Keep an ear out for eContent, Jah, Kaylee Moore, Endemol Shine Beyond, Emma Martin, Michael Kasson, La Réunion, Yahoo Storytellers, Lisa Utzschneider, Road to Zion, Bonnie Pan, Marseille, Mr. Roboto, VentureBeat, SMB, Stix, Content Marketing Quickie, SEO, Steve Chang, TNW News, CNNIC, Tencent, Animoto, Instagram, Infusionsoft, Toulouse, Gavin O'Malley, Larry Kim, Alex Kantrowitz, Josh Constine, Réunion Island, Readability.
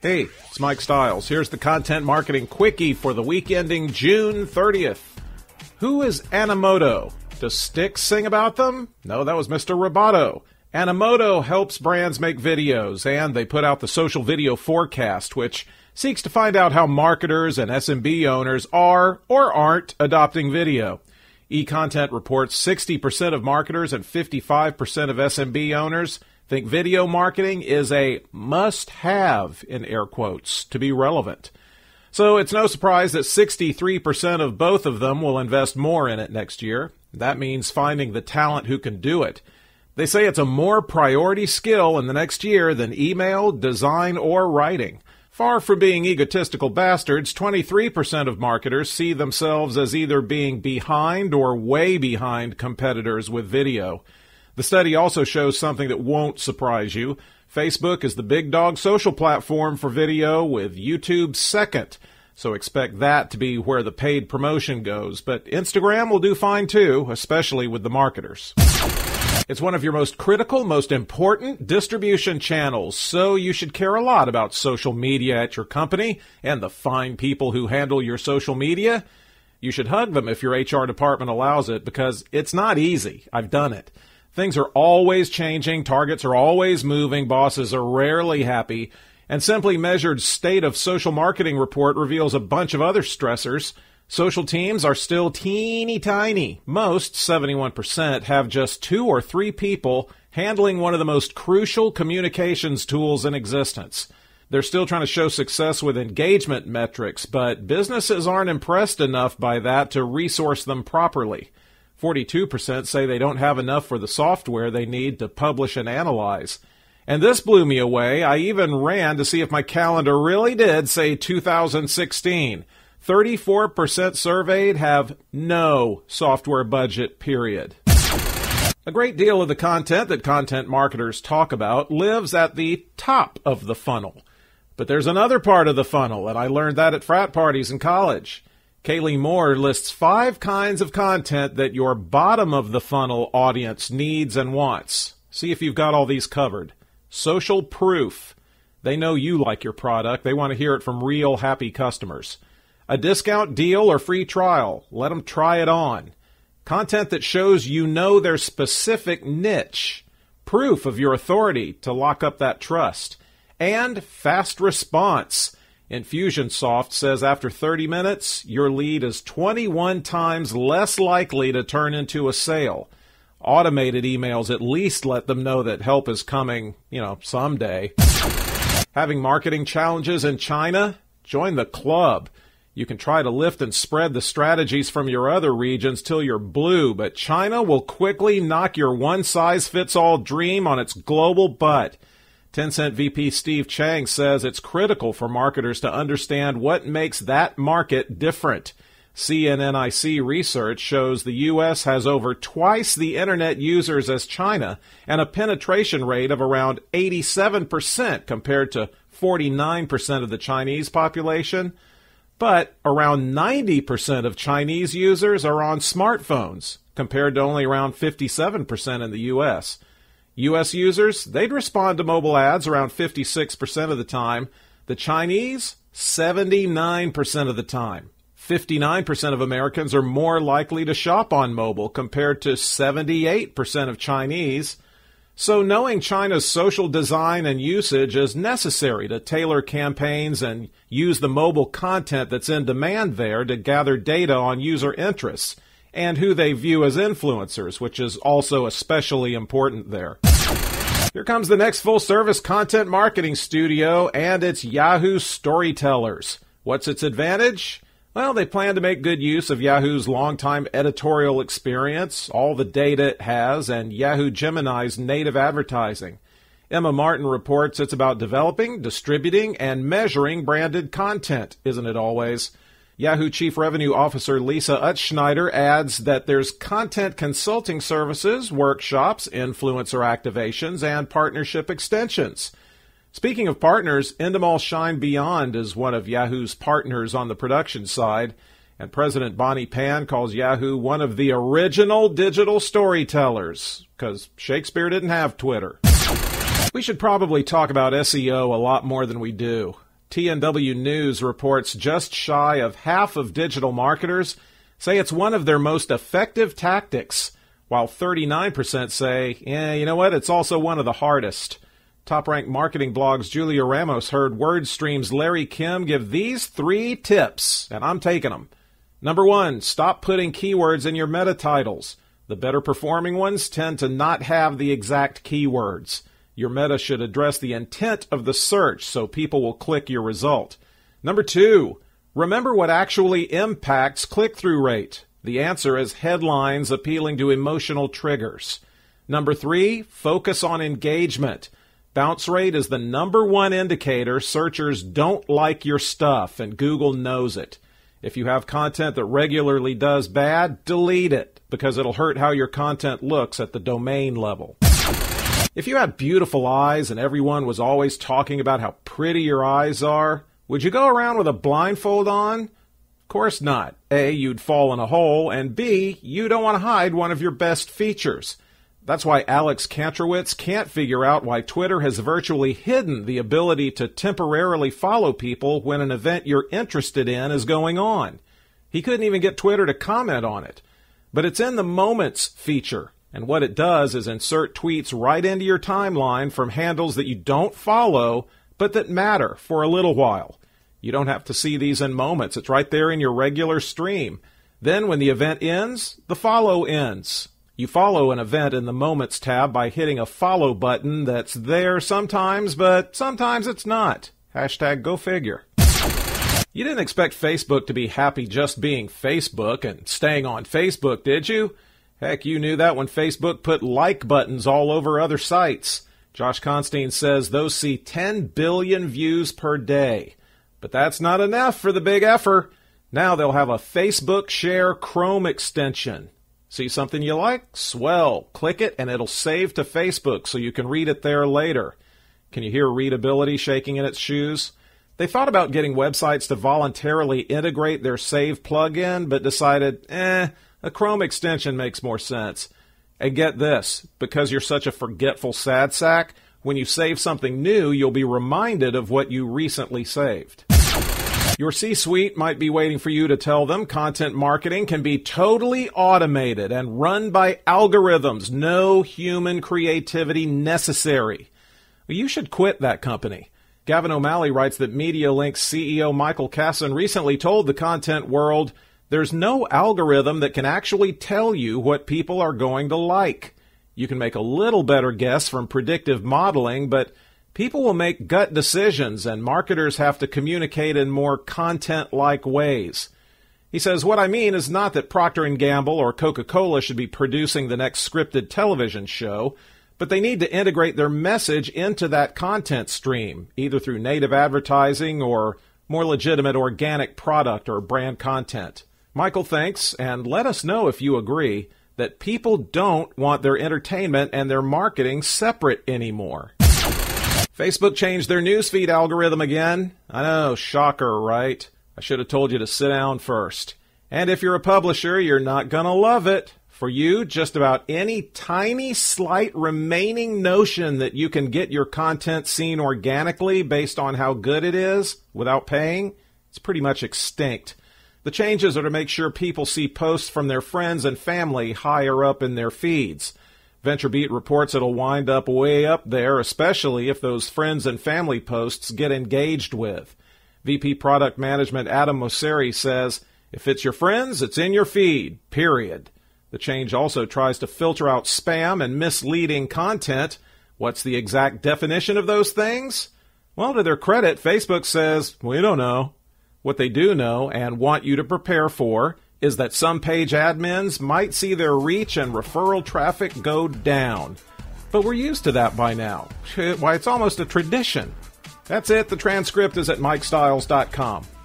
Hey, it's Mike Stiles. Here's the content marketing quickie for the week ending June 30th. Who is Animoto? Does Stix sing about them? No, that was Mr. Roboto. Animoto helps brands make videos, and they put out the Social Video Forecast, which seeks to find out how marketers and SMB owners are or aren't adopting video. eContent reports 60% of marketers and 55% of SMB owners think video marketing is a must-have, in air quotes, to be relevant. So it's no surprise that 63% of both of them will invest more in it next year. That means finding the talent who can do it. They say it's a more priority skill in the next year than email, design, or writing. Far from being egotistical bastards, 23% of marketers see themselves as either being behind or way behind competitors with video. The study also shows something that won't surprise you. Facebook is the big dog social platform for video, with YouTube second. So expect that to be where the paid promotion goes. But Instagram will do fine too, especially with the marketers. It's one of your most critical, most important distribution channels, so you should care a lot about social media at your company and the fine people who handle your social media. You should hug them if your HR department allows it, because it's not easy. I've done it. Things are always changing, targets are always moving, bosses are rarely happy, and Simply Measured's State of Social Marketing report reveals a bunch of other stressors. Social teams are still teeny tiny. Most, 71%, have just 2 or 3 people handling one of the most crucial communications tools in existence. They're still trying to show success with engagement metrics, but businesses aren't impressed enough by that to resource them properly. 42% say they don't have enough for the software they need to publish and analyze. And this blew me away. I even ran to see if my calendar really did say 2016. 34% surveyed have no software budget, period. A great deal of the content that content marketers talk about lives at the top of the funnel. But there's another part of the funnel, and I learned that at frat parties in college. Kaylee Moore lists 5 kinds of content that your bottom-of-the-funnel audience needs and wants. See if you've got all these covered. Social proof. They know you like your product. They want to hear it from real, happy customers. A discount deal or free trial. Let them try it on. Content that shows you know their specific niche. Proof of your authority to lock up that trust. And fast response. Infusionsoft says after 30 minutes, your lead is 21 times less likely to turn into a sale. Automated emails at least let them know that help is coming, someday. Having marketing challenges in China? Join the club. You can try to lift and spread the strategies from your other regions till you're blue, but China will quickly knock your one-size-fits-all dream on its global butt. Tencent VP Steve Chang says it's critical for marketers to understand what makes that market different. CNNIC research shows the U.S. has over twice the internet users as China and a penetration rate of around 87% compared to 49% of the Chinese population. But around 90% of Chinese users are on smartphones compared to only around 57% in the U.S. U.S. users, they'd respond to mobile ads around 56% of the time. The Chinese, 79% of the time. 59% of Americans are more likely to shop on mobile compared to 78% of Chinese. So knowing China's social design and usage is necessary to tailor campaigns and use the mobile content that's in demand there to gather data on user interests and who they view as influencers, which is also especially important there. Here comes the next full-service content marketing studio, and it's Yahoo Storytellers. What's its advantage? Well, they plan to make good use of Yahoo's longtime editorial experience, all the data it has, and Yahoo Gemini's native advertising. Emma Martin reports it's about developing, distributing, and measuring branded content, isn't it always? Yahoo Chief Revenue Officer Lisa Utzschneider adds that there's content consulting services, workshops, influencer activations, and partnership extensions. Speaking of partners, Endemol Shine Beyond is one of Yahoo's partners on the production side, and President Bonnie Pan calls Yahoo one of the original digital storytellers, because Shakespeare didn't have Twitter. We should probably talk about SEO a lot more than we do. TNW News reports just shy of half of digital marketers say it's one of their most effective tactics, while 39% say, you know what, it's also one of the hardest. Top-ranked marketing blog's Julia Ramos heard WordStream's Larry Kim give these three tips, and I'm taking them. Number one, stop putting keywords in your meta titles. The better performing ones tend to not have the exact keywords. Your meta should address the intent of the search so people will click your result. Number two, remember what actually impacts click-through rate. The answer is headlines appealing to emotional triggers. Number three, focus on engagement. Bounce rate is the number one indicator searchers don't like your stuff, and Google knows it. If you have content that regularly does bad, delete it, because it'll hurt how your content looks at the domain level. If you had beautiful eyes and everyone was always talking about how pretty your eyes are, would you go around with a blindfold on? Of course not. A, you'd fall in a hole, and B, you don't want to hide one of your best features. That's why Alex Kantrowitz can't figure out why Twitter has virtually hidden the ability to temporarily follow people when an event you're interested in is going on. He couldn't even get Twitter to comment on it. But it's in the Moments feature, and what it does is insert tweets right into your timeline from handles that you don't follow, but that matter for a little while. You don't have to see these in Moments. It's right there in your regular stream. Then when the event ends, the follow ends. You follow an event in the Moments tab by hitting a follow button that's there sometimes, but sometimes it's not. Hashtag go figure. You didn't expect Facebook to be happy just being Facebook and staying on Facebook, did you? Heck, you knew that when Facebook put like buttons all over other sites. Josh Constine says those see 10 billion views per day. But that's not enough for the big effer. Now they'll have a Facebook Share Chrome extension. See something you like? Swell. Click it and it'll save to Facebook so you can read it there later. Can you hear Readability shaking in its shoes? They thought about getting websites to voluntarily integrate their Save plugin, but decided, a Chrome extension makes more sense. And get this, because you're such a forgetful sad sack, when you save something new, you'll be reminded of what you recently saved. Your C-suite might be waiting for you to tell them content marketing can be totally automated and run by algorithms, no human creativity necessary. Well, you should quit that company. Gavin O'Malley writes that MediaLink's CEO Michael Kasson recently told the content world, there's no algorithm that can actually tell you what people are going to like. You can make a little better guess from predictive modeling, but people will make gut decisions, and marketers have to communicate in more content-like ways. He says, what I mean is not that Procter & Gamble or Coca-Cola should be producing the next scripted television show, but they need to integrate their message into that content stream, either through native advertising or more legitimate organic product or brand content. Michael thinks, and let us know if you agree, that people don't want their entertainment and their marketing separate anymore. Facebook changed their newsfeed algorithm again. I know, shocker, right? I should have told you to sit down first. And if you're a publisher, you're not gonna love it. For you, just about any tiny, slight remaining notion that you can get your content seen organically based on how good it is without paying, it's pretty much extinct. The changes are to make sure people see posts from their friends and family higher up in their feeds. VentureBeat reports it'll wind up way up there, especially if those friends and family posts get engaged with. VP Product Management Adam Mosseri says, if it's your friends, it's in your feed, period. The change also tries to filter out spam and misleading content. What's the exact definition of those things? Well, to their credit, Facebook says, we don't know. What they do know and want you to prepare for is that some page admins might see their reach and referral traffic go down. But we're used to that by now. Why, it's almost a tradition. That's it. The transcript is at MikeStiles.com.